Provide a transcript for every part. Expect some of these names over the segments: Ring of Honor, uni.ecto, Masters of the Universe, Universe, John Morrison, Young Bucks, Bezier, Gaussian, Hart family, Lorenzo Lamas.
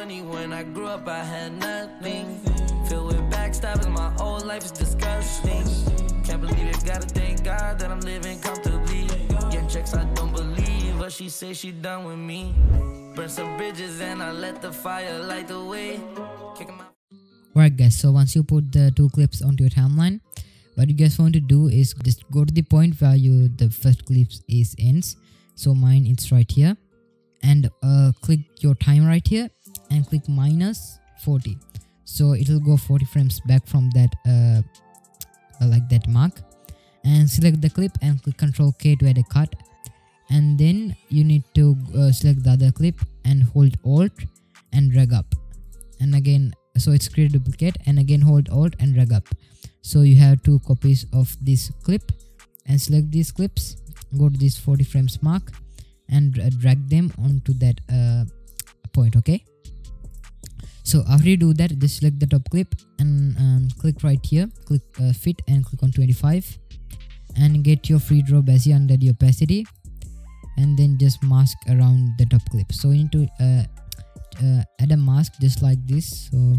money. When I grew up, I had nothing. Filled with backstabbing, my whole life is disgusting. Can't believe it, gotta thank God that I'm living comfortably. Getting checks, I don't believe, but she say she done with me. Burn some bridges and I let the fire light the way. Alright guys, so once you put the two clips onto your timeline, what you guys want to do is just go to the point where the first clip is ends. So mine it's right here, and click your time right here and click -40. So it will go 40 frames back from that like that mark, and select the clip and click Ctrl+K to add a cut, and then you need to select the other clip and hold Alt and drag up, and again so it's create duplicate, and again hold Alt and drag up. So you have two copies of this clip, and select these clips, go to this 40 frames mark and drag them onto that point. Okay, so after you do that, just select the top clip and click right here, click fit and click on 25 and get your free draw Bezier under the opacity, and then just mask around the top clip. So you need to add a mask just like this, so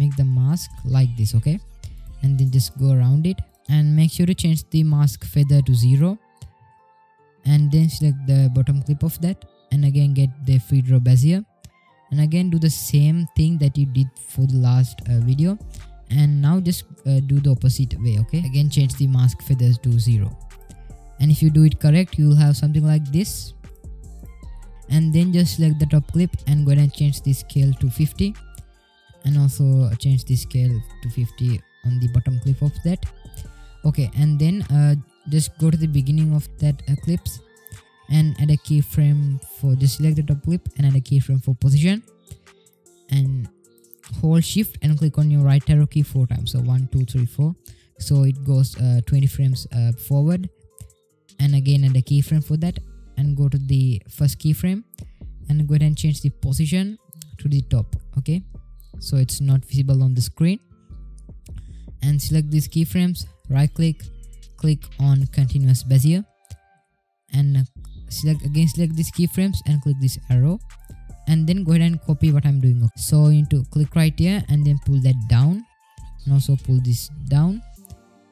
make the mask like this, okay, and then just go around it and make sure to change the mask feather to 0, and then select the bottom clip of that and again get the free draw Bezier, and again do the same thing that you did for the last video, and now just do the opposite way. Okay, again change the mask feathers to 0, and if you do it correct you will have something like this, and then just select the top clip and go ahead and change the scale to 50, and also change the scale to 50 on the bottom clip of that. Okay, and then just go to the beginning of that clips and add a keyframe for, just select the top clip and add a keyframe for position, and hold shift and click on your right arrow key 4 times, so 1 2 3 4, so it goes 20 frames forward, and again add a keyframe for that and go to the first keyframe and go ahead and change the position to the top. Okay, so it's not visible on the screen, and select these keyframes, right click, click on continuous Bezier and select these keyframes and click this arrow, and then go ahead and copy what I'm doing. Okay, so you need to click right here and then pull that down, and also pull this down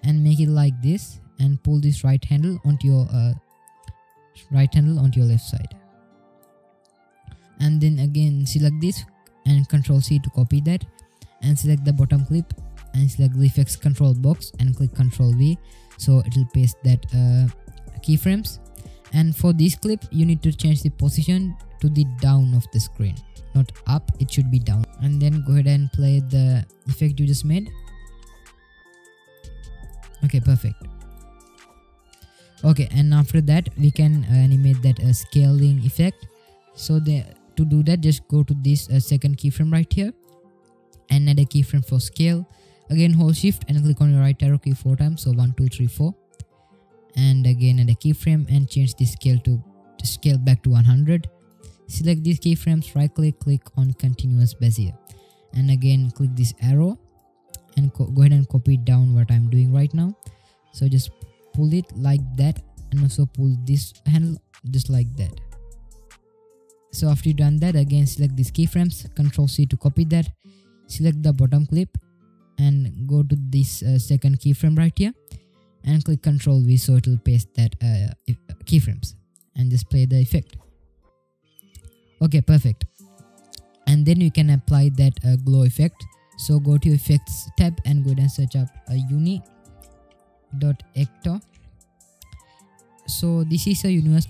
and make it like this, and pull this right handle onto your left side, and then again select this and Ctrl+C to copy that, and select the bottom clip and select the effects control box and click Ctrl+V, so it will paste that keyframes. And for this clip you need to change the position to the down of the screen, not up, it should be down, and then go ahead and play the effect you just made. Okay, perfect. Okay, and after that we can animate that scaling effect. So to do that, just go to this second keyframe right here and add a keyframe for scale. Again hold shift and click on your right arrow key 4 times, so 1 2 3 4, and again add a keyframe and change the scale to scale back to 100. Select these keyframes, right click, click on continuous Bezier, and again click this arrow and go ahead and copy down what I'm doing right now, so just pull it like that, and also pull this handle just like that. So after you done that, again select these keyframes, Ctrl+C to copy that, select the bottom clip and go to this second keyframe right here and click Ctrl+V, so it will paste that keyframes, and just play the effect. Okay, perfect. And then you can apply that glow effect, so go to effects tab and go and search up uni.ecto. So this is a Universe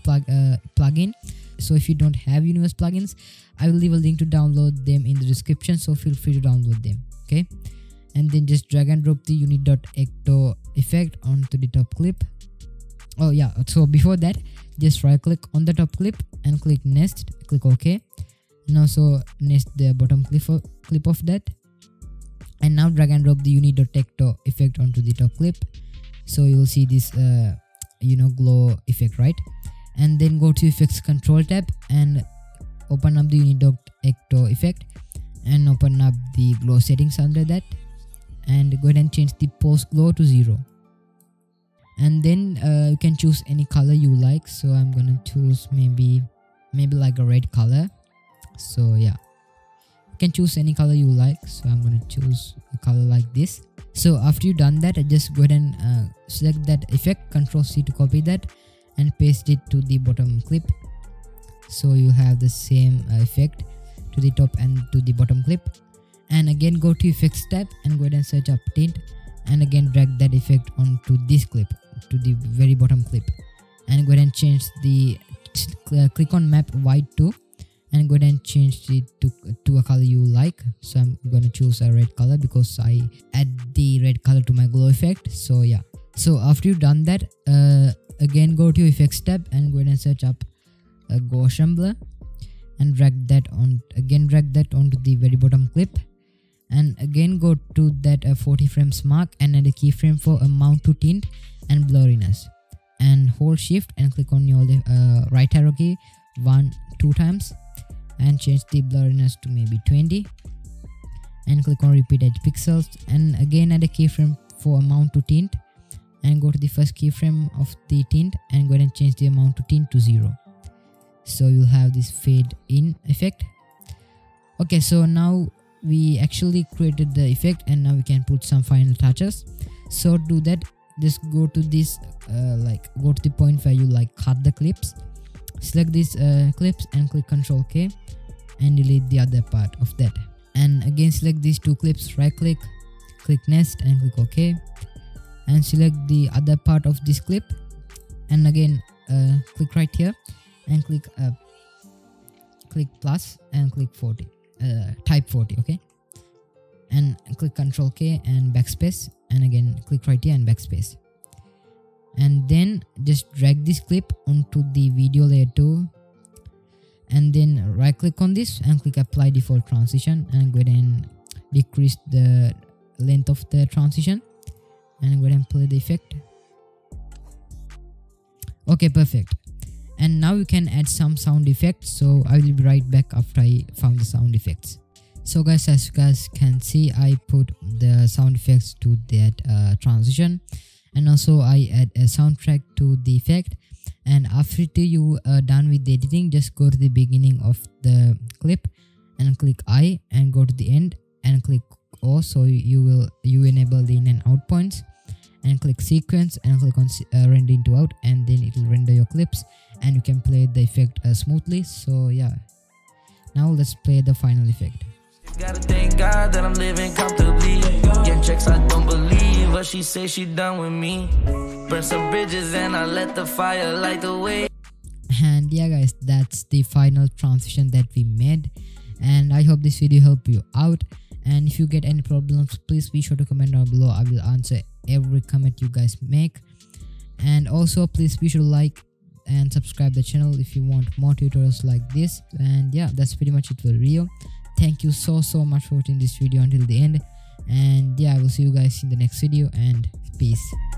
plugin. So if you don't have Universe plugins, I will leave a link to download them in the description, so feel free to download them. Okay, and then just drag and drop the uni.ecto effect onto the top clip. Oh yeah, so before that just right click on the top clip and click nest, click OK, and also nest the bottom clip of that, and now drag and drop the uni.ecto effect onto the top clip, so you will see this glow effect, right? And then go to effects control tab and open up the uni.ecto effect and open up the glow settings under that, and go ahead and change the post glow to 0, and then you can choose any color you like. So I'm gonna choose maybe like a red color, so yeah, can choose any color you like. So I'm going to choose a color like this. So after you've done that, just go ahead and select that effect, Ctrl+C to copy that and paste it to the bottom clip. So you have the same effect to the top and to the bottom clip. And again, go to effects tab and go ahead and search up tint, and again drag that effect onto this clip, to the very bottom clip, and go ahead and change the click on map white to, and go ahead and change it to a color you like. So I'm going to choose a red color because I add the red color to my glow effect. So yeah, so after you've done that, again go to effects tab and go ahead and search up Gaussian blur and drag that on, again drag that onto the very bottom clip, and again go to that 40 frames mark and add a keyframe for amount to tint and blurriness, and hold shift and click on your right arrow key 1-2 times and change the blurriness to maybe 20 and click on repeat edge pixels, and again add a keyframe for amount to tint and go to the first keyframe of the tint and go ahead and change the amount to tint to 0. So you'll have this fade in effect. Okay, so now we actually created the effect and now we can put some final touches. So do that, just go to this go to the point where you like cut the clips, select these clips and click Ctrl+K and delete the other part of that, and again select these two clips, right click, click nest and click OK, and select the other part of this clip and again click right here and click click plus and click 40, type 40, okay, and click Ctrl+K and backspace, and again click right here and backspace, and then just drag this clip onto the video layer 2 and then right click on this and click apply default transition and go ahead and decrease the length of the transition and go ahead and play the effect. Okay, perfect. And now you can add some sound effects, so I will be right back after I found the sound effects. So guys, as you guys can see, I put the sound effects to that transition, and also I add a soundtrack to the effect, and after you are done with the editing, just go to the beginning of the clip and click I and go to the end and click O, so you enable the in and out points, and click sequence and click on render into out, and then it will render your clips and you can play the effect smoothly. So yeah, now let's play the final effect. Gotta thank God that I'm living comfortably. Getting checks I don't believe, but she says she done with me. Burn some bridges and I let the fire light the way. And yeah guys, that's the final transition that we made, and I hope this video helped you out. And if you get any problems, please be sure to comment down below. I will answer every comment you guys make, and also please be sure to like and subscribe the channel if you want more tutorials like this. And yeah, that's pretty much it for Rio. Thank you so much for watching this video until the end, and yeah, I will see you guys in the next video, and peace.